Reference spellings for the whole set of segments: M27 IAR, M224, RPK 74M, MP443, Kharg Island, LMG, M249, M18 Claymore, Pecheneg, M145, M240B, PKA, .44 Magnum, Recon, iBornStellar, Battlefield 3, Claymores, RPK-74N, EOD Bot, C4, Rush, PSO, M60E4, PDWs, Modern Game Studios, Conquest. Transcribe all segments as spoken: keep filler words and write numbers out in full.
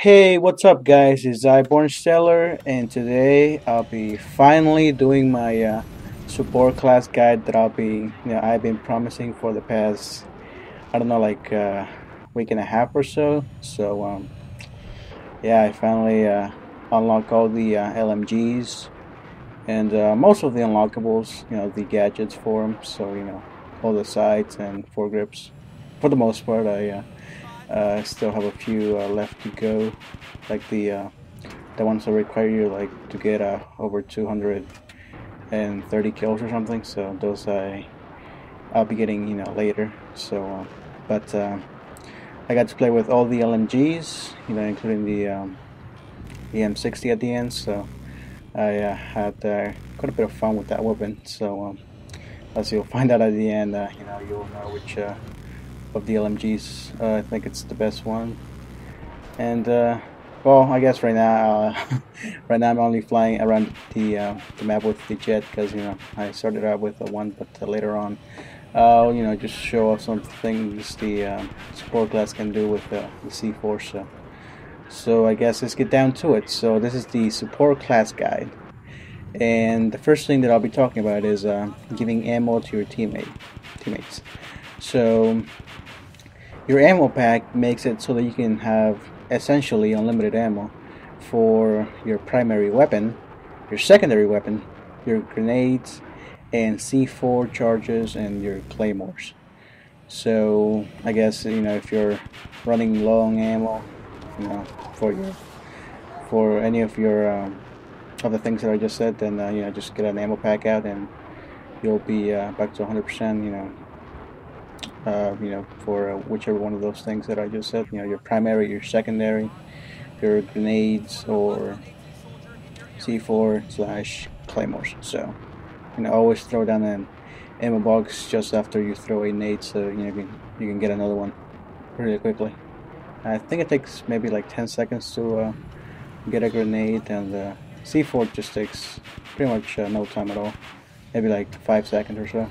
Hey, what's up guys, it's iBornStellar, and today I'll be finally doing my uh, support class guide that I'll be, you know, I've been promising for the past, I don't know, like uh, week and a half or so. So um, yeah, I finally uh, unlocked all the uh, L M Gs and uh, most of the unlockables, you know, the gadgets for them, so you know, all the sights and foregrips for the most part. I uh, I uh, still have a few uh, left to go, like the uh, the ones that require you like to get uh, over two hundred thirty kills or something. So those I I'll be getting, you know, later. So uh, but uh, I got to play with all the L M Gs, you know, including the um, the M sixty at the end. So I uh, had uh, quite a bit of fun with that weapon. So um, as you'll find out at the end, uh, you know, you'll know which. Uh, of the L M Gs, uh, I think it's the best one. And uh, well, I guess right now, uh, right now I'm only flying around the uh, the map with the jet, because you know I started out with the one, but uh, later on, I'll uh, you know just show off some things the uh, support class can do with uh, the C four. So, so I guess let's get down to it. So this is the support class guide, and the first thing that I'll be talking about is uh, giving ammo to your teammate teammates. So your ammo pack makes it so that you can have essentially unlimited ammo for your primary weapon, your secondary weapon, your grenades and C four charges and your claymores. So I guess, you know, if you're running low on ammo, you know, for your, for any of your um, other things that I just said, then uh, you know, just get an ammo pack out and you'll be uh, back to one hundred percent, you know. Uh, you know, for uh, whichever one of those things that I just said, you know, your primary, your secondary, your grenades, or C four slash claymores. So, you know, always throw down an ammo box just after you throw a nade, so you know you can, you can get another one pretty quickly. I think it takes maybe like ten seconds to uh, get a grenade, and uh, C four just takes pretty much uh, no time at all, maybe like five seconds or so.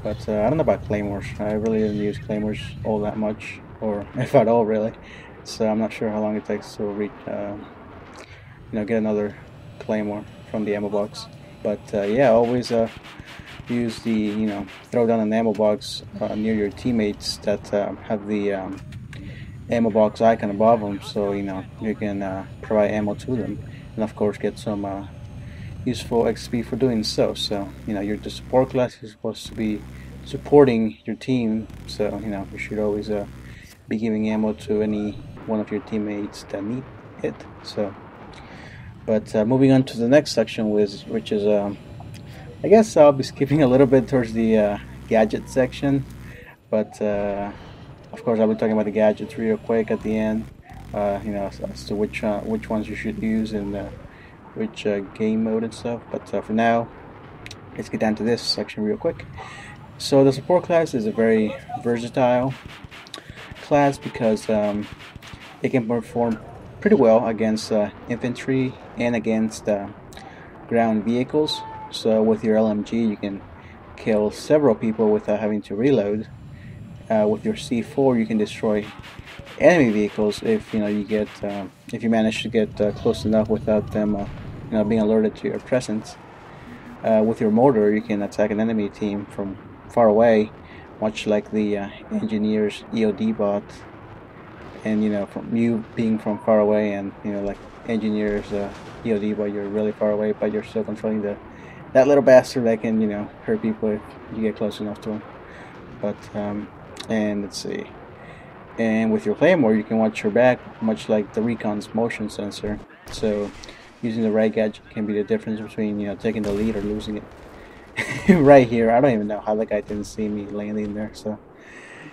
But uh, I don't know about claymores. I really didn't use claymores all that much, or if at all, really. So I'm not sure how long it takes to reach, uh, you know, get another claymore from the ammo box. But uh, yeah, always uh, use the, you know, throw down an ammo box uh, near your teammates that um, have the um, ammo box icon above them, so you know you can uh, provide ammo to them, and of course get some. Uh, useful X P for doing so. So you know, you're the support class, you're supposed to be supporting your team, so you know you should always uh, be giving ammo to any one of your teammates that need it. So but uh, moving on to the next section, which, which is um, I guess I'll be skipping a little bit towards the uh, gadget section, but uh, of course I'll be talking about the gadgets real quick at the end, uh, you know, as, as to which uh, which ones you should use and uh, which uh, game mode and stuff. But uh, for now, let's get down to this section real quick. So the support class is a very versatile class because um, it can perform pretty well against uh, infantry and against uh, ground vehicles. So with your L M G you can kill several people without having to reload. Uh, with your C four you can destroy enemy vehicles if you know you get uh, if you manage to get uh, close enough without them uh, you know being alerted to your presence. Uh, with your mortar you can attack an enemy team from far away, much like the uh, engineer's E O D bot, and you know from you being from far away, and you know like engineer's uh, E O D bot, you're really far away but you're still controlling the that little bastard that can, you know, hurt people if you get close enough to him. But um, and let's see. And with your claymore, you can watch your back, much like the Recon's motion sensor. So, using the right gadget can be the difference between, you know, taking the lead or losing it. Right here, I don't even know how that guy didn't see me landing there. So,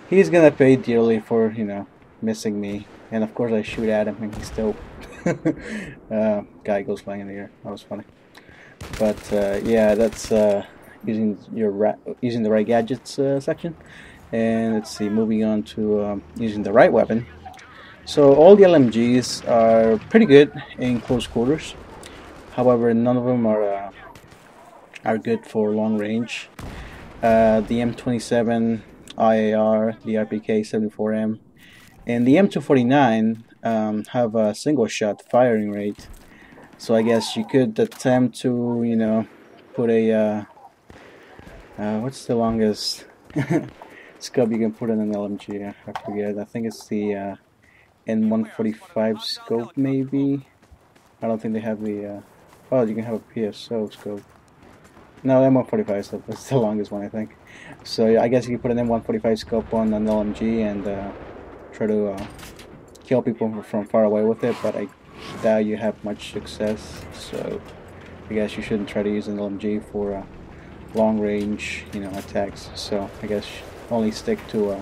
he's gonna pay dearly for, you know, missing me. And of course, I shoot at him, and he still uh, guy goes flying in the air. That was funny. But uh, yeah, that's uh, using your ra using the right gadgets uh, section. And let's see, moving on to um, using the right weapon. So all the L M Gs are pretty good in close quarters. However, none of them are uh, are good for long range. Uh, the M twenty-seven I A R, the R P K seventy-four M, and the M two forty-nine um, have a single shot firing rate, so I guess you could attempt to, you know, put a uh, uh, what's the longest scope you can put in an L M G? I forget. I think it's the uh, M one forty-five scope, maybe. I don't think they have the. Uh, oh, you can have a P S O scope. No, M one forty-five, so that's the longest one, I think. So yeah, I guess you can put an M one forty-five scope on an L M G and uh, try to uh, kill people from far away with it, but I doubt you have much success. So I guess you shouldn't try to use an L M G for uh, long-range, you know, attacks. So I guess only stick to uh,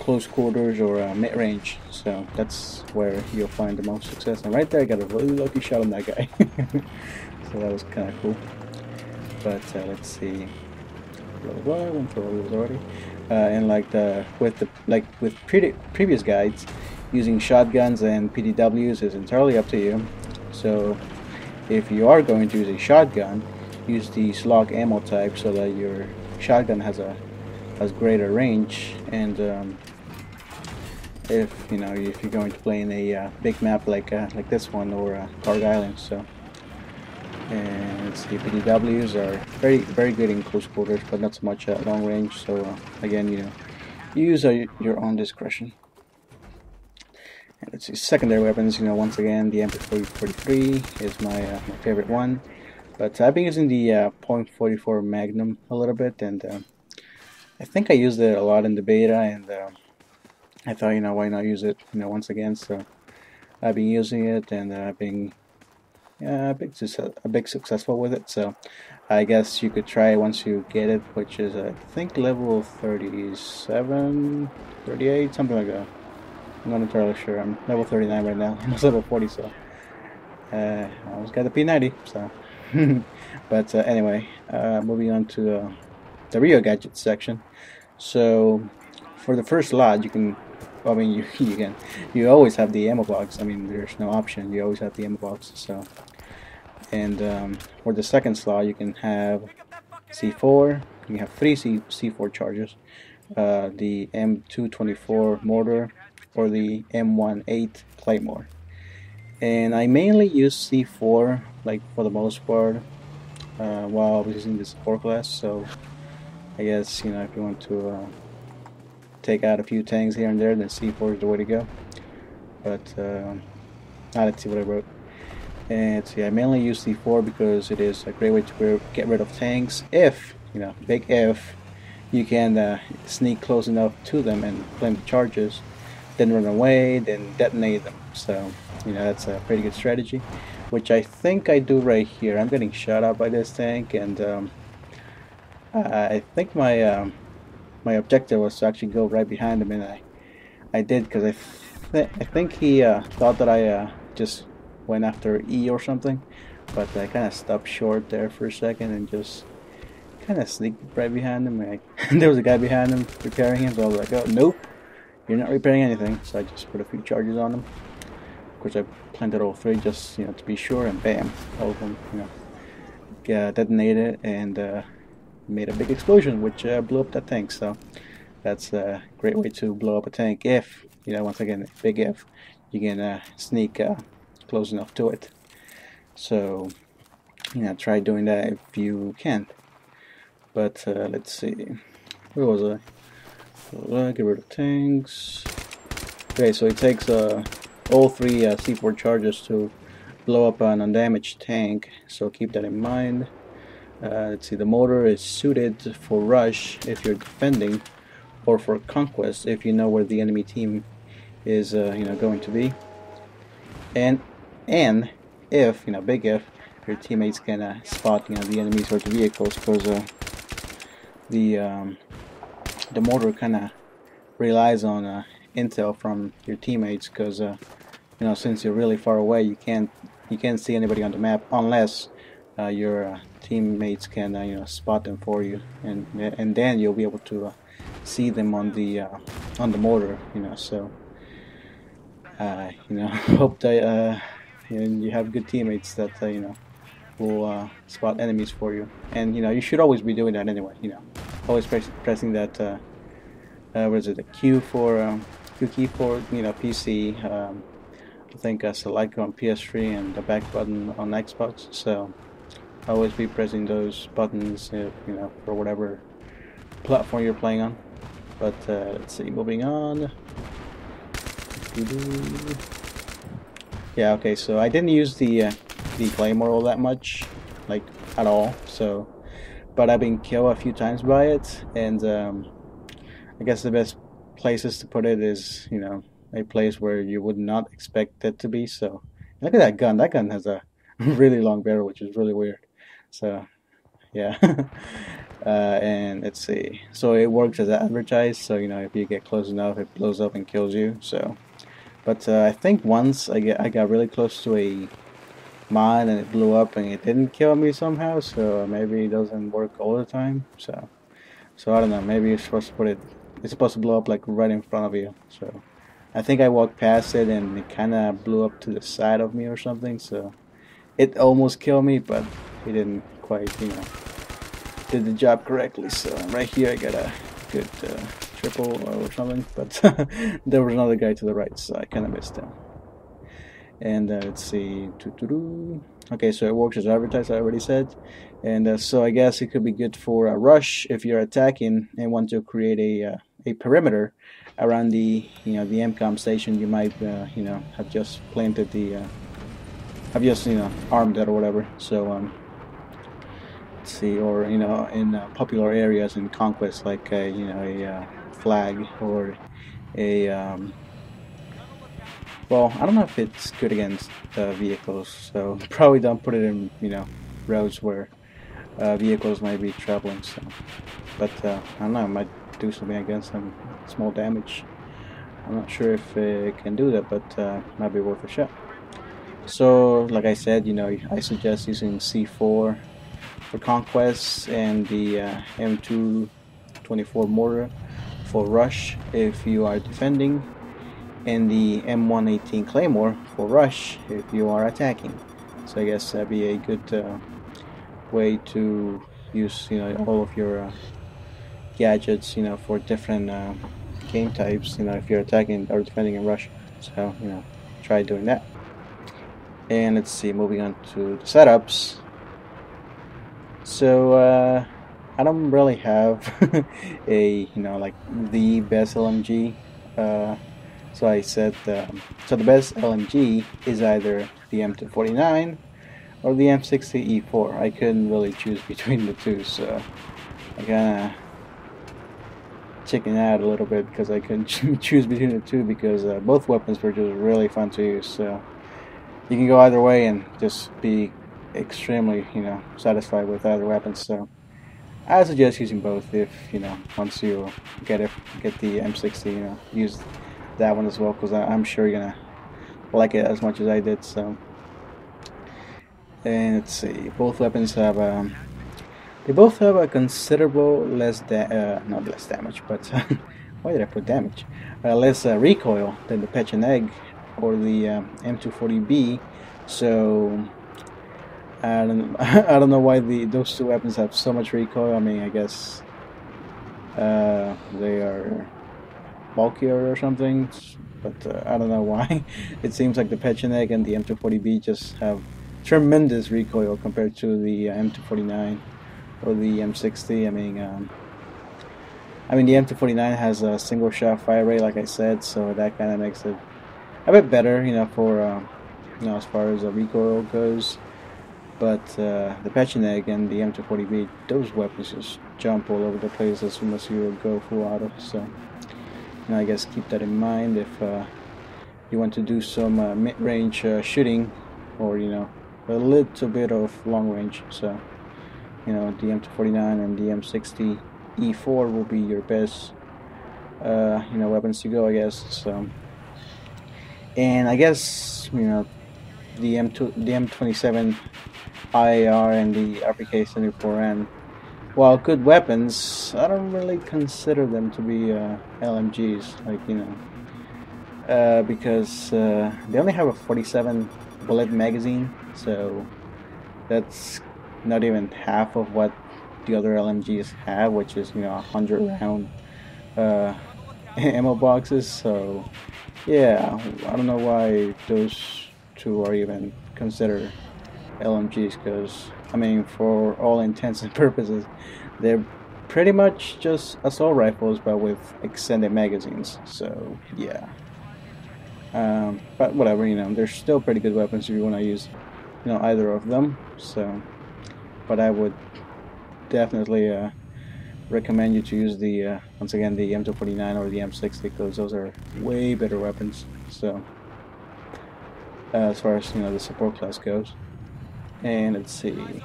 close quarters or uh, mid-range. So that's where you'll find the most success. And right there, I got a really lucky shot on that guy. So that was kind of cool. But uh, let's see, blah, blah, blah, already. Uh, and like the with the like with pre previous guides, using shotguns and P D Ws is entirely up to you. So if you are going to use a shotgun, use the slug ammo type so that your shotgun has a has greater range. And um, if you know if you're going to play in a uh, big map like uh, like this one or uh, Targ Island, so. And let's see, P D Ws are very, very good in close quarters, but not so much at long range. So uh, again, you know, you use uh, your own discretion. And let's see, secondary weapons. You know, once again, the M P four forty-three is my uh, my favorite one, but I've been using the uh, point four four Magnum a little bit, and uh, I think I used it a lot in the beta, and uh, I thought, you know, why not use it, you know, once again. So I've been using it, and uh, I've been Yeah, a big, a big successful with it, so I guess you could try it once you get it, which is I think level thirty-seven, thirty-eight, something like that. I'm not entirely sure. I'm level thirty-nine right now. I'm level forty, so uh, I almost got the P ninety. So, but uh, anyway, uh, moving on to uh, the real gadget section. So for the first lot, you can. I mean, you, you can, you always have the ammo box. I mean, there's no option. You always have the ammo box. So, and um, for the second slot, you can have C four. You can have three C C4 charges, uh, the M two twenty-four mortar, or the M eighteen Claymore. And I mainly use C four, like for the most part, uh, while I was using the support class. So, I guess you know if you want to. Uh, Take out a few tanks here and there, then C four is the way to go. But uh, now let's see what I wrote. And see, I mainly use C four because it is a great way to get rid of tanks if, you know, big if, you can uh, sneak close enough to them and plant the charges, then run away, then detonate them. So, you know, that's a pretty good strategy, which I think I do right here. I'm getting shot out by this tank, and um, I think my. Um, My objective was to actually go right behind him, and I, I did because I, th I think he uh, thought that I uh, just went after E or something, but I kind of stopped short there for a second and just kind of sneaked right behind him. And I, there was a guy behind him repairing him, so I was like, "Oh, nope, you're not repairing anything." So I just put a few charges on him. Of course, I planted all three just, you know, to be sure, and bam, all of them, you know, yeah, detonated and. Uh, made a big explosion, which uh, blew up that tank. So that's a great way to blow up a tank if, you know, once again, big if, you can uh, sneak uh, close enough to it. So, you know, try doing that if you can. But uh, let's see, where was I? So, uh, get rid of tanks. Okay, so it takes uh, all three uh, C four charges to blow up an undamaged tank, so keep that in mind. Uh, let's see, the mortar is suited for rush if you're defending, or for conquest if you know where the enemy team is, uh, you know, going to be. And and if, you know, big if, your teammates can uh, spot, you know, the enemies or the vehicles, because uh, the um, the mortar kind of relies on uh, intel from your teammates, because uh, you know, since you're really far away, you can't you can't see anybody on the map unless uh, you're uh, teammates can uh, you know, spot them for you, and and then you'll be able to uh, see them on the uh, on the mortar, you know. So uh, you know, hope that uh, you have good teammates that uh, you know, will uh, spot enemies for you, and you know, you should always be doing that anyway. You know, always press, pressing that uh, uh, what is it, the Q for um, Q key for, you know, P C, um, I think I select on P S three and the back button on Xbox, so I'll always be pressing those buttons, if, you know, for whatever platform you're playing on. But uh, let's see, moving on. Yeah, okay, so I didn't use the uh, the Claymore all that much, like at all. So, but I've been killed a few times by it, and um, I guess the best places to put it is, you know, a place where you would not expect it to be. So look at that gun. That gun has a really long barrel, which is really weird. So yeah. uh, and let's see. So it works as advertised. So, you know, if you get close enough, it blows up and kills you. So, but uh, I think once I get I got really close to a mine and it blew up and it didn't kill me somehow. So maybe it doesn't work all the time. So, so I don't know. Maybe you're supposed to put it. It's supposed to blow up like right in front of you. So. I think I walked past it and it kind of blew up to the side of me or something, so it almost killed me, but it didn't quite, you know, did the job correctly. So right here I got a good uh, triple or something, but there was another guy to the right, so I kind of missed him. And uh, let's see, doo-doo-doo. Okay, so it works as advertised, I already said, and uh, so I guess it could be good for a rush if you're attacking and want to create a uh, a perimeter around the, you know, the M COM station. You might, uh, you know, have just planted the, uh, have just, you know, armed it or whatever. So, um, let's see, or, you know, in uh, popular areas in Conquest, like, uh, you know, a uh, flag or a, um, well, I don't know if it's good against uh, vehicles, so probably don't put it in, you know, roads where uh, vehicles might be traveling, so, but, uh, I don't know, it might do something against them, small damage. I'm not sure if it can do that, but uh, might be worth a shot. So like I said, you know, I suggest using C four for Conquest and the uh, M two twenty-four mortar for rush if you are defending, and the M one eighteen Claymore for rush if you are attacking. So I guess that'd be a good uh, way to use, you know, all of your uh, gadgets, you know, for different uh, game types, you know, if you're attacking or defending in rush. So, you know, try doing that. And let's see, moving on to the setups. So uh, I don't really have a, you know, like the best L M G, uh, so I said um, so the best L M G is either the M two forty-nine or the M sixty E four. I couldn't really choose between the two, so I kinda checking out a little bit because I couldn't choose between the two, because uh, both weapons were just really fun to use. So you can go either way and just be extremely, you know, satisfied with either weapon. So I suggest using both. If, you know, once you get it, get the M sixty, you know, use that one as well, because I'm sure you're gonna like it as much as I did. So, and let's see, both weapons have um, they both have a considerable less da uh, not less damage, but why did I put damage? Uh, less uh, recoil than the Pecheneg or the um, M two forty B. So I don't I don't know why the those two weapons have so much recoil. I mean, I guess uh, they are bulkier or something, but uh, I don't know why. It seems like the Pecheneg and the M two forty B just have tremendous recoil compared to the uh, M two forty-nine. Or the M sixty. I mean, um, I mean the M two forty-nine has a single shot fire rate, like I said, so that kind of makes it a bit better, you know, for uh, you know, as far as the recoil goes. But uh, the Pecheneg and the M two forty B, those weapons just jump all over the place as soon as you go full auto. So, you know, I guess keep that in mind if uh, you want to do some uh, mid-range uh, shooting, or, you know, a little bit of long range. So, you know, the M two forty-nine and the M sixty E four will be your best, uh, you know, weapons to go, I guess. So, and I guess, you know, the M two, the M twenty-seven I A R and the R P K seventy-four N, while good weapons, I don't really consider them to be uh, L M Gs, like, you know, uh, because uh, they only have a forty-seven bullet magazine, so that's not even half of what the other L M Gs have, which is, you know, a hundred round uh, ammo boxes, so yeah, I don't know why those two are even considered L M Gs, because I mean, for all intents and purposes, they're pretty much just assault rifles but with extended magazines, so yeah. Um, but whatever, you know, they're still pretty good weapons if you want to use, you know, either of them. So, but I would definitely uh, recommend you to use the uh, once again the M two forty-nine or the M sixty, because those are way better weapons. So uh, as far as, you know, the support class goes. And let's see.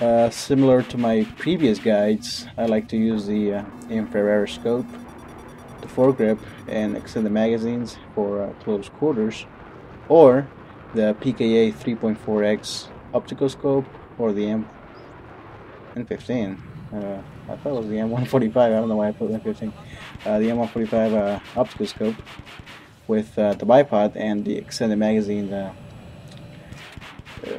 Uh, similar to my previous guides, I like to use the uh, infrared scope, the foregrip, and extended magazines for uh, close quarters, or the P K A three point four X optical scope, or the M fifteen. Uh, I thought it was the M one forty-five, I don't know why I put M fifteen. Uh, the M one forty-five uh, optical scope with uh, the bipod and the extended magazine uh, uh,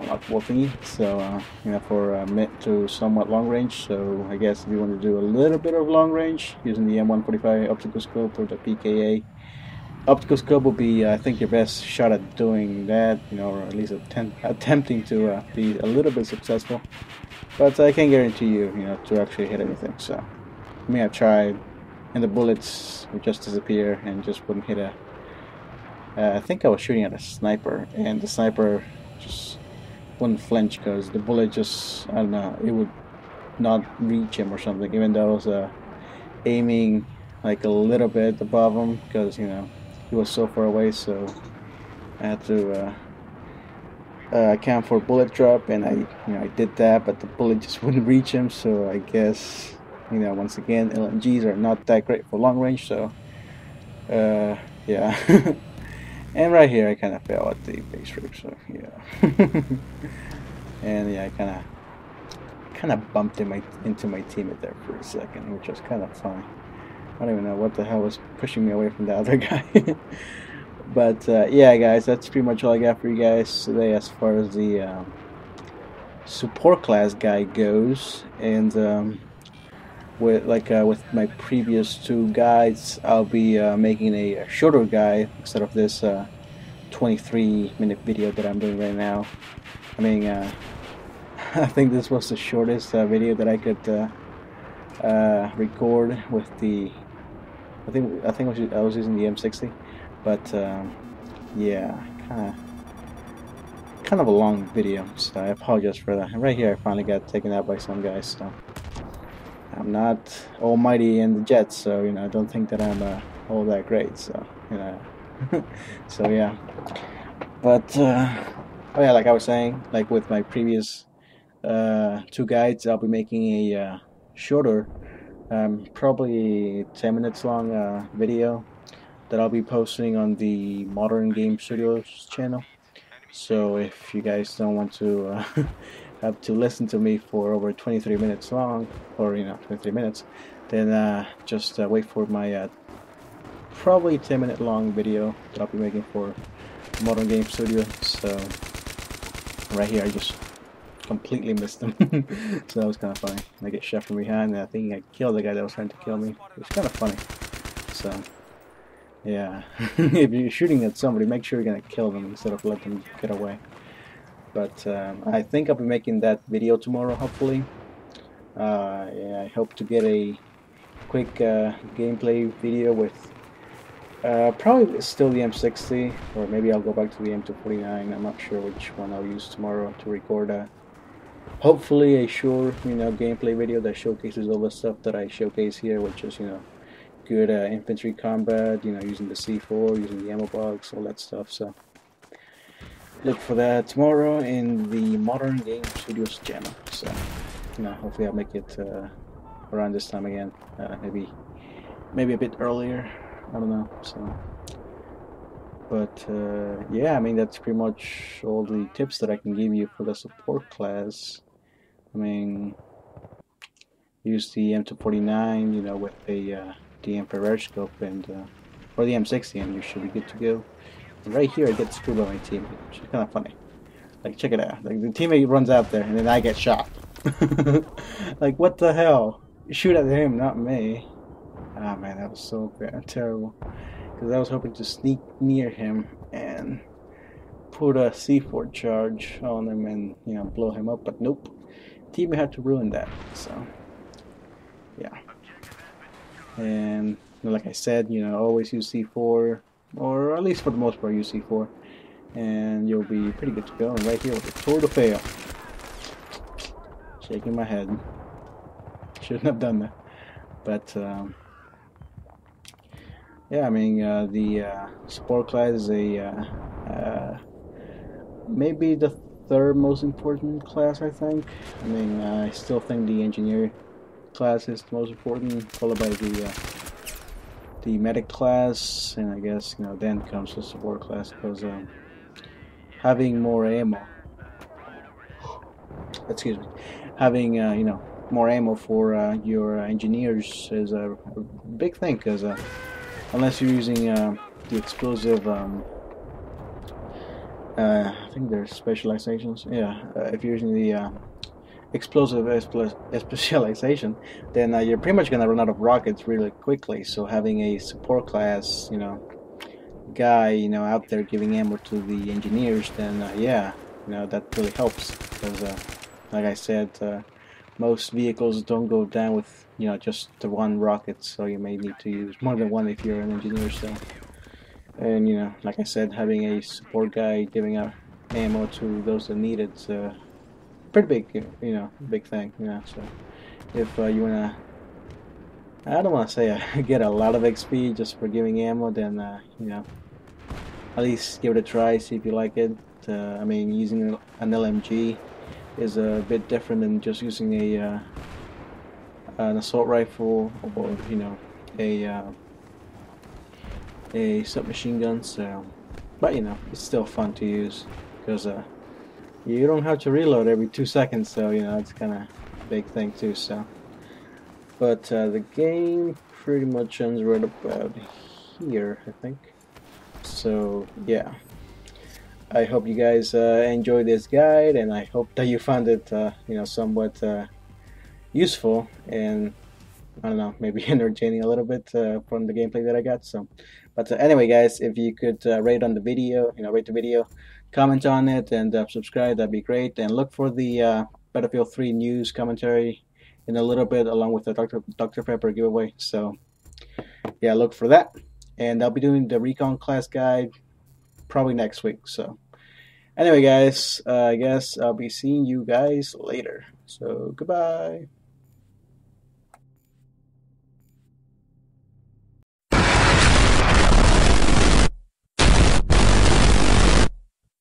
unlockable thingy, so uh, you know, for uh, mid to somewhat long range. So I guess if you want to do a little bit of long range, using the M one forty-five optical scope or the P K A optical scope will be, uh, I think, your best shot at doing that, you know, or at least attempt, attempting to uh, be a little bit successful. But I can't guarantee you, you know, to actually hit anything. So, I mean, I tried, and the bullets would just disappear and just wouldn't hit a. Uh, I think I was shooting at a sniper, and the sniper just wouldn't flinch because the bullet just, I don't know, it would not reach him or something, even though I was uh, aiming like a little bit above him, because, you know, he was so far away. So I had to uh, uh, account for bullet drop, and I, you know, I did that, but the bullet just wouldn't reach him. So I guess, you know, once again, L M Gs are not that great for long range. So uh, yeah, and right here I kind of fell at the base rip. So yeah, and yeah, I kind of kind of bumped in my, into my teammate there for a second, which was kind of funny. I don't even know what the hell was pushing me away from the other guy. But uh, yeah, guys, that's pretty much all I got for you guys today as far as the um, support class guy goes. And um, with like uh, with my previous two guides, I'll be uh, making a shorter guide instead of this uh, twenty-three minute video that I'm doing right now. I mean, uh, I think this was the shortest uh, video that I could uh, uh, record with the. I think I think I was, I was using the M sixty, but um, yeah, kind of kind of a long video, so I apologize for that. And right here, I finally got taken out by some guys. So I'm not almighty in the jets, so you know, I don't think that I'm uh, all that great. So you know, so yeah. But uh, oh yeah, like I was saying, like with my previous uh, two guides, I'll be making a uh, shorter. Um, probably ten minutes long uh, video that I'll be posting on the Modern Game Studios channel. So if you guys don't want to uh, have to listen to me for over twenty-three minutes long, or you know, twenty-three minutes, then uh, just uh, wait for my uh, probably ten minute long video that I'll be making for Modern Game Studios. So right here I just completely missed them. So that was kind of funny. I get shot from behind, and I think I killed the guy that was trying to kill me. It was kind of funny. So yeah, if you're shooting at somebody, make sure you're gonna kill them instead of let them get away. But um, I think I'll be making that video tomorrow, hopefully. Uh, yeah, I hope to get a quick uh, gameplay video with uh, probably still the M sixty, or maybe I'll go back to the M two forty-nine. I'm not sure which one I'll use tomorrow to record a. Hopefully a sure, you know, gameplay video that showcases all the stuff that I showcase here, which is, you know, good uh, infantry combat, you know, using the C four, using the ammo box, all that stuff. So look for that tomorrow in the Modern Game Studios channel. So, you know, hopefully I'll make it uh, around this time again, uh, maybe maybe a bit earlier, I don't know. So but uh, yeah, I mean, that's pretty much all the tips that I can give you for the support class. I mean, use the M two forty-nine, you know, with a uh, the infrared scope, and uh, or the M sixty, and you should be good to go. And right here I get screwed by my teammate, which is kind of funny. Like, check it out, like the teammate runs out there and then I get shot. Like, what the hell, shoot at him, not me. Ah, oh, man, that was so terrible. Because I was hoping to sneak near him and put a C four charge on him and, you know, blow him up. But nope. Team had to ruin that. So, yeah. And like I said, you know, always use C four, or at least for the most part, use C four, and you'll be pretty good to go. And right here with the tour de fail, shaking my head. Shouldn't have done that, but um, yeah, I mean, uh, the uh, support class is a uh, uh, maybe the third most important class, I think. I mean, uh, I still think the engineer class is the most important, followed by the uh, the medic class, and I guess, you know, then comes the support class, because um, having more ammo, excuse me, having uh, you know, more ammo for uh, your engineers is a big thing, because uh, unless you're using uh, the explosive, um, uh, I think there's specializations. Yeah, uh, if you're using the uh, explosive specialization, then uh, you're pretty much gonna run out of rockets really quickly. So having a support class, you know, guy, you know, out there giving ammo to the engineers, then uh, yeah, you know, that really helps, because uh, like I said, uh, most vehicles don't go down with, you know, just the one rocket, so you may need to use more than one if you're an engineer. So, and you know, like I said, having a support guy giving out ammo to those that need it's uh, pretty big, you know, big thing, you know. So if uh, you wanna, I don't wanna say uh, get a lot of X P just for giving ammo, then uh, you know, at least give it a try, see if you like it. Uh, I mean, using an L M G is a bit different than just using a uh, an assault rifle, or you know, a uh, a submachine gun. So, but you know, it's still fun to use, because uh, you don't have to reload every two seconds. So you know, it's kind of a big thing too. So, but uh, the game pretty much ends right about here, I think. So yeah. I hope you guys uh, enjoyed this guide, and I hope that you found it, uh, you know, somewhat uh, useful, and I don't know, maybe entertaining a little bit uh, from the gameplay that I got. So, but uh, anyway, guys, if you could uh, rate on the video, you know, rate the video, comment on it, and uh, subscribe, that'd be great. And look for the uh, Battlefield three news commentary in a little bit, along with the Doctor Doctor Pepper giveaway. So, yeah, look for that, and I'll be doing the Recon class guide probably next week. So anyway, guys, uh, I guess I'll be seeing you guys later. So goodbye.